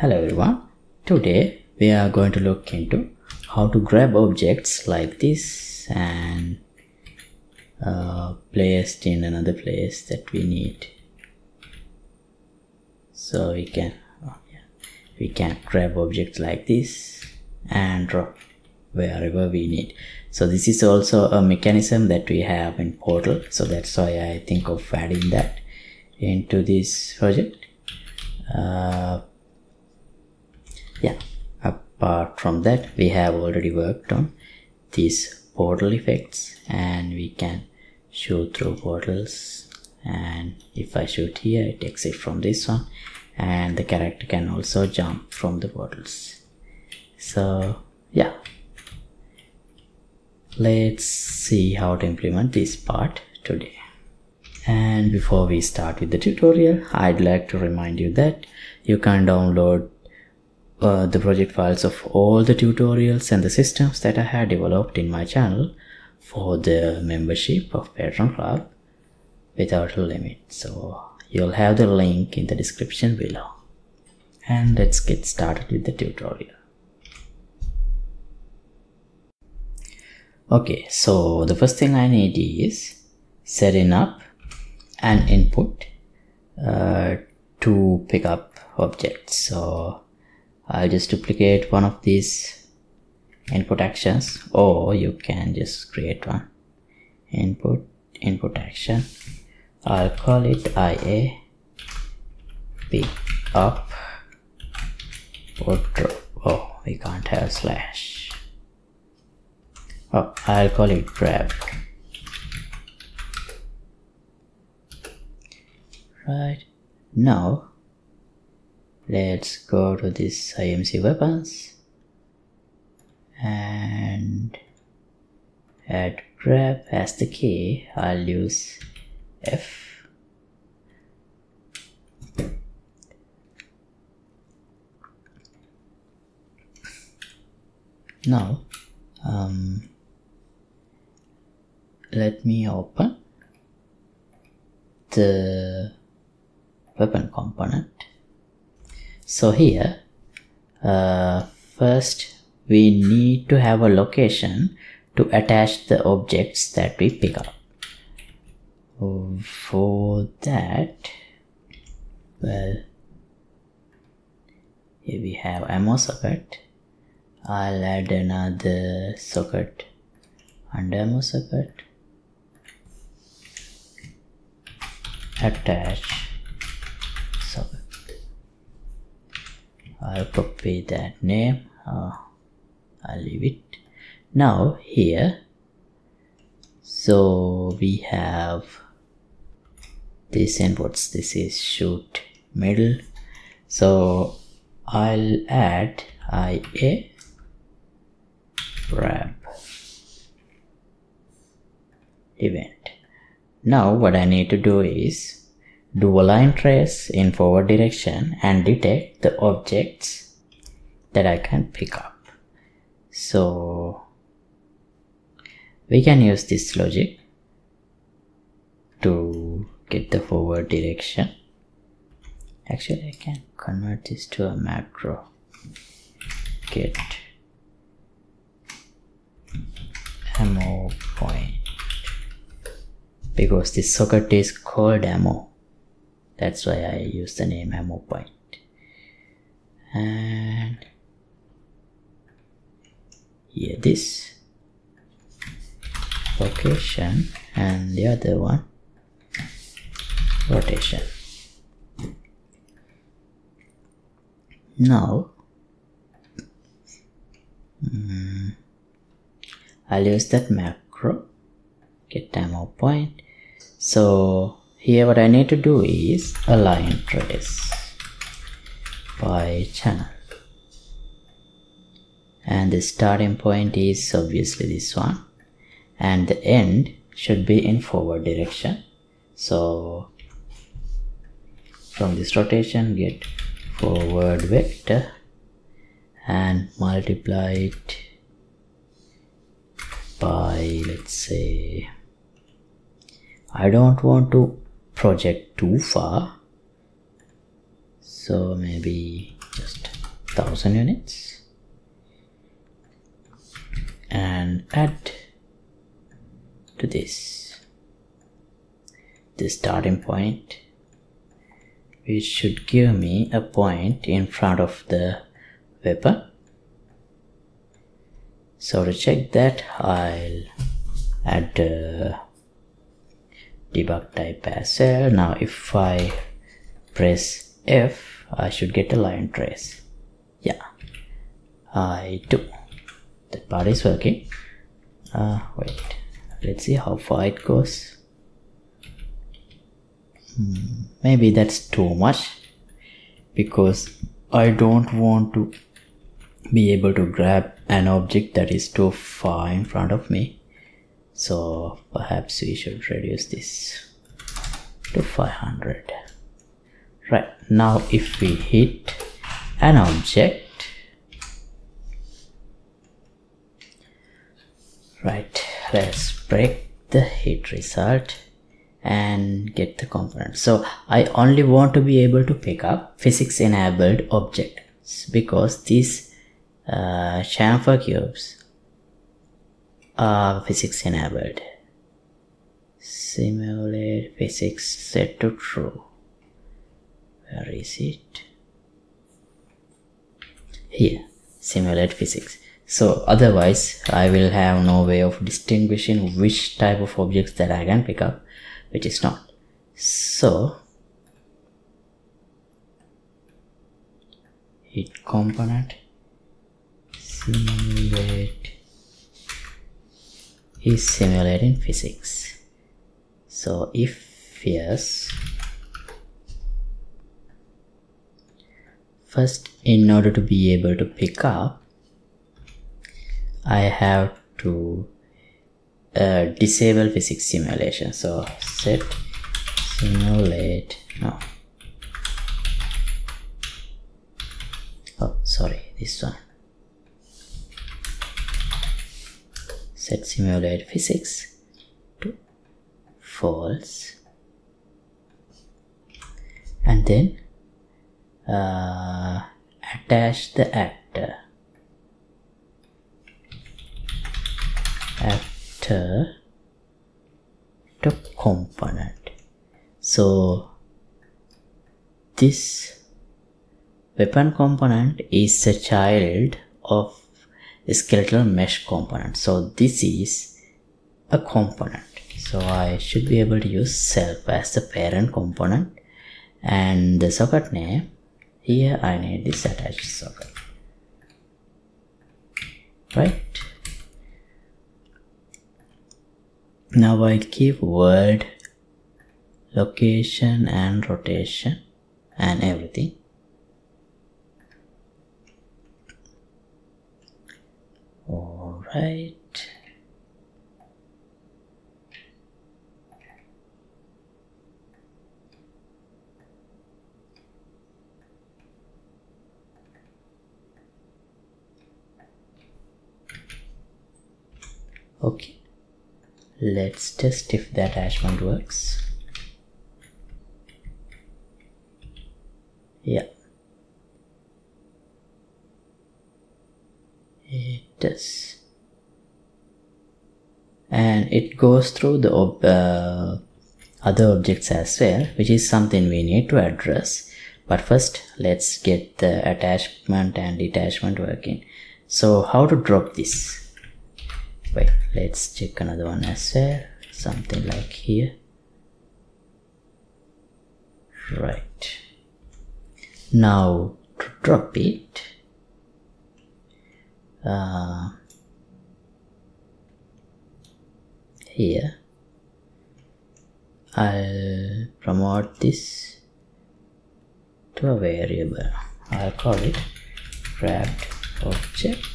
Hello everyone, today we are going to look into how to grab objects like this and placed in another place that we need, so we can grab objects like this and drop wherever we need. So this is also a mechanism that we have in Portal, so that's why I think of adding that into this project. Apart from that, we have already worked on these portal effects, and we can shoot through portals, and if I shoot here it exits from this one, and the character can also jump from the portals. So yeah, let's see how to implement this part today. And before we start with the tutorial, I'd like to remind you that you can download the project files of all the tutorials and the systems that I had developed in my channel for the membership of Patreon Club without a limit, so you'll have the link in the description below. And let's get started with the tutorial. Okay, so the first thing I need is setting up an input to pick up objects. So I'll just duplicate one of these input actions, or you can just create one input action. I'll call it IA pick up or drop. Oh, we can't have slash. Oh, I'll call it grab. Right, now let's go to this IMC weapons and add grab as the key. I'll use F. Now let me open the weapon component. So here first we need to have a location to attach the objects that we pick up. For that, well, here we have ammo socket. I'll add another socket under ammo socket, attach. I'll copy that name, I'll leave it. Now here, so we have these inputs. This is shoot middle, so I'll add IA grab event. Now what I need to do is do a line trace in forward direction and detect the objects that I can pick up. So we can use this logic to get the forward direction. Actually, I can convert this to a macro. Get ammo point, because this socket is called ammo. That's why I use the name ammo point. And here this location and the other one rotation. Now I'll use that macro get ammo point. So here what I need to do is a line trace by channel, and the starting point is obviously this one, and the end should be in forward direction. So from this rotation, get forward vector and multiply it by, let's say, I don't want to project too far, so maybe just 1000 units and add to the starting point, which should give me a point in front of the weapon. So to check that, I'll add the debug type as well. Now if I press F, I should get a line trace. Yeah, I do. That part is working. Wait, let's see how far it goes. Maybe that's too much, because I don't want to be able to grab an object that is too far in front of me. So perhaps we should reduce this to 500. Right, now if we hit an object, right, let's break the hit result and get the component. So I only want to be able to pick up physics enabled objects, because these chamfer cubes are physics enabled. Simulate physics set to true. Where is it? Here, simulate physics. So otherwise I will have no way of distinguishing which type of objects that I can pick up, which is not. So hit component, simulate is simulating physics. So if yes, first in order to be able to pick up, I have to disable physics simulation. So set simulate now. Oh, sorry, this one. Set simulate physics to false, and then attach the actor. Actor to component. So this weapon component is a child of a skeletal mesh component. So this is a component. So I should be able to use self as the parent component, and the socket name here, I need this attached socket. Right. Now I'll keep world, location and rotation and everything. Alright. Okay. Let's test if the attachment works. Yeah, it does, and it goes through the other objects as well, which is something we need to address. But first let's get the attachment and detachment working. So how to drop this? Wait, let's check another one as well, something like here. Right, now to drop it, here I'll promote this to a variable. I'll call it grabbed object.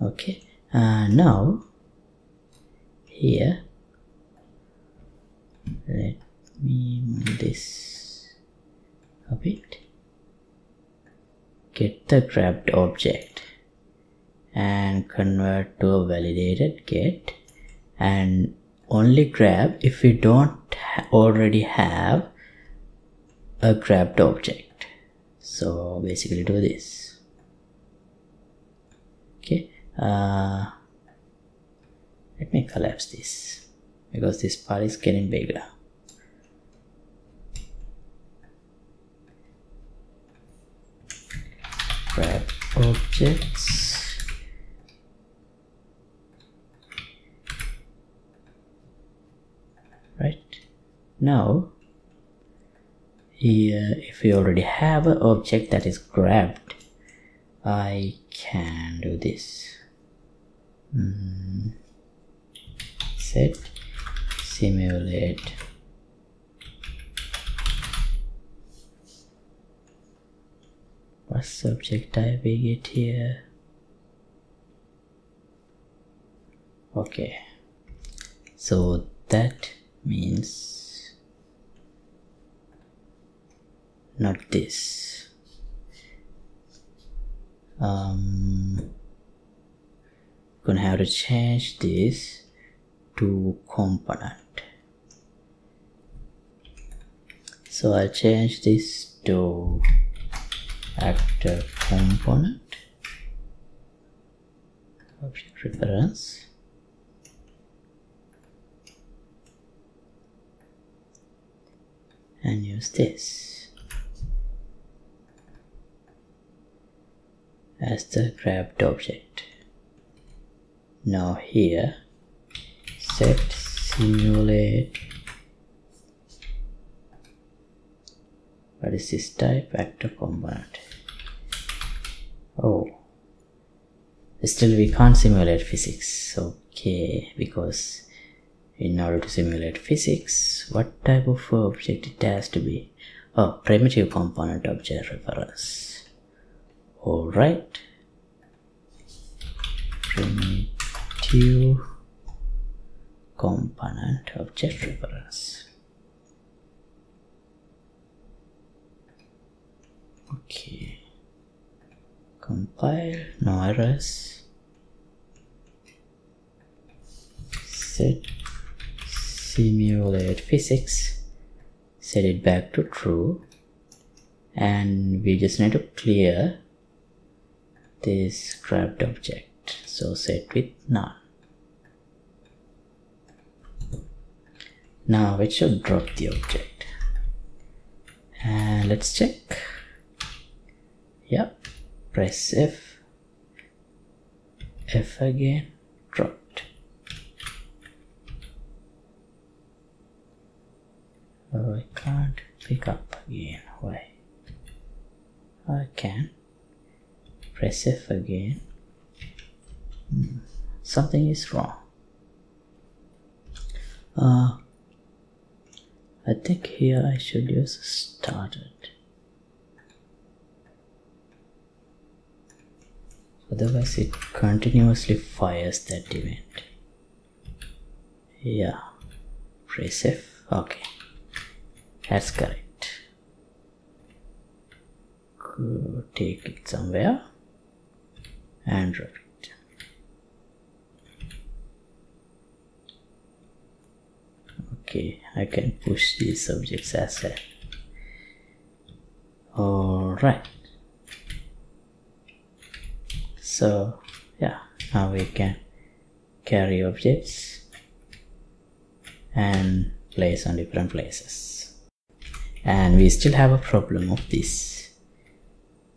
Okay, now here let me move this a bit. Get the grabbed object and convert to a validated get, and only grab if we don't already have a grabbed object. So basically do this. Okay, let me collapse this because this part is getting bigger. Grab objects, right? Now here, if we already have an object that is grabbed, I can do this. Set simulate what subject type we get here. Okay, so that means not this. Gonna have to change this to component. So I'll change this to actor component object reference, and use this as the grabbed object. Now here set simulate, what is this type? Actor component. Oh, still we can't simulate physics. Okay, because in order to simulate physics, what type of object it has to be? Oh, primitive component object reference. All right, primitive component object reference. Okay, compile, no errors, set simulate physics, set it back to true, and we just need to clear this grabbed object, so set with none. Now it should drop the object, and let's check. Yep. Press F, F again, dropped. Oh, I can't pick up again, why? I can. Press F again. Something is wrong. I think here I should use started. Otherwise it continuously fires that event. Yeah, press F. Okay, that's correct. Go take it somewhere and drop it. Okay, I can push these subjects as well. Alright, so yeah, now we can carry objects and place on different places. And we still have a problem of this.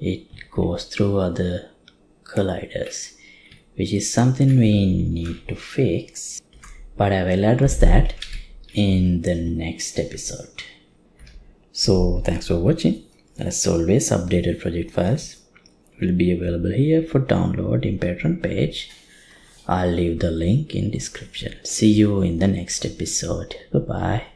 It goes through other colliders, which is something we need to fix, but I will address that in the next episode. So thanks for watching. As always, updated project files will be available here for download in Patreon page. I'll leave the link in description. See you in the next episode. Bye bye.